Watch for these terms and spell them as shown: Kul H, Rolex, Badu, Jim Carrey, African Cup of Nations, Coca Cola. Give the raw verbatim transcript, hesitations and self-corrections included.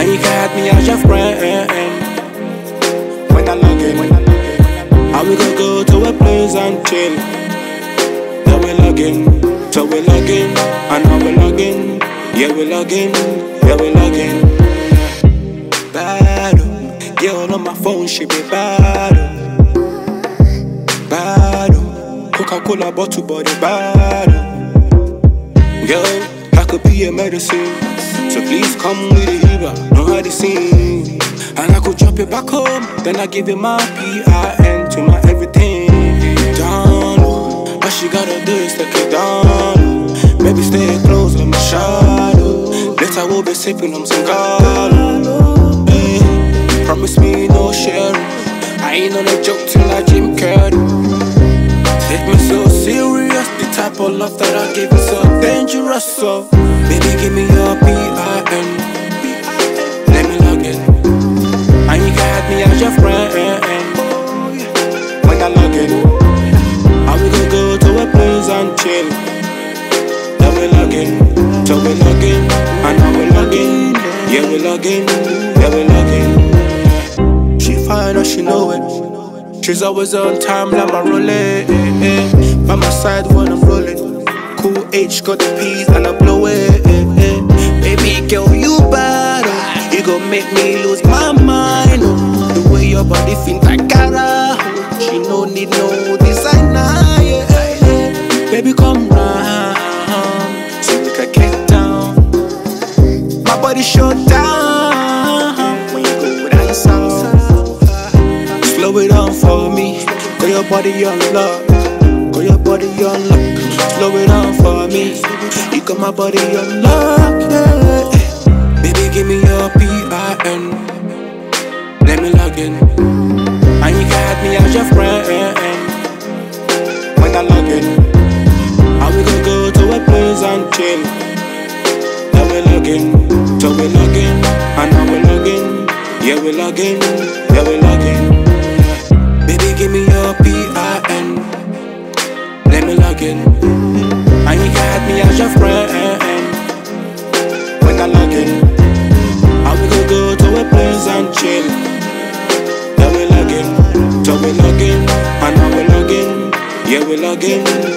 And he got me as your friend. When I log in, and we gon' go to a place and chill. Then we log in, so we log in, and now we log in. Yeah, we log in, yeah, we log in. Badu, girl on my phone, she be badu. Badu, Coca Cola bottle body badu. Girl, I could be a medicine, so please come with a healer, know how to sing. And I could drop it back home, then I give it my P I N to my everything. Down, all she gotta do is take it down. Maybe stay close to my shadow. Later we'll be sipping on some gala. Hey, promise me no sharing. I ain't on a joke till I Jim Carrey. Take me so serious, the type of love that I give is so dangerous. So, baby, give me your P I N. Let me log in. And you got me as your friend. When I log in, and we gon' go to a place and chill. Then we log in, so we log in, and now we log in. Yeah, we log in, yeah, we log in. She fine and she know it. She's always on time like my Rolex. By my side when I'm rolling. Cool H got the P's and I blow it. Baby girl, you bad. You gon' make me lose my mind. The way your body feels, I gotta. She no need no designer. Yeah. Baby, come round so we can get down. My body shut down when you go with that sound. Slow it down for me. Got your body on lock. Got your body on lock. Slow it down for me. You got my body unlocked, yeah. Baby, give me your P I N. Let me log in. And you got me as your friend. When I log in, and we gon' go to a place and chill. Then we log in, so we log in, and now we log in. Yeah, we log in, yeah, we log in. Baby, give me your P I N. Let me log in. And you got me as your friend. When I log in, and we gon' go to a place and chill. Then we log in, so we log in, and now we log in. Yeah, we log in.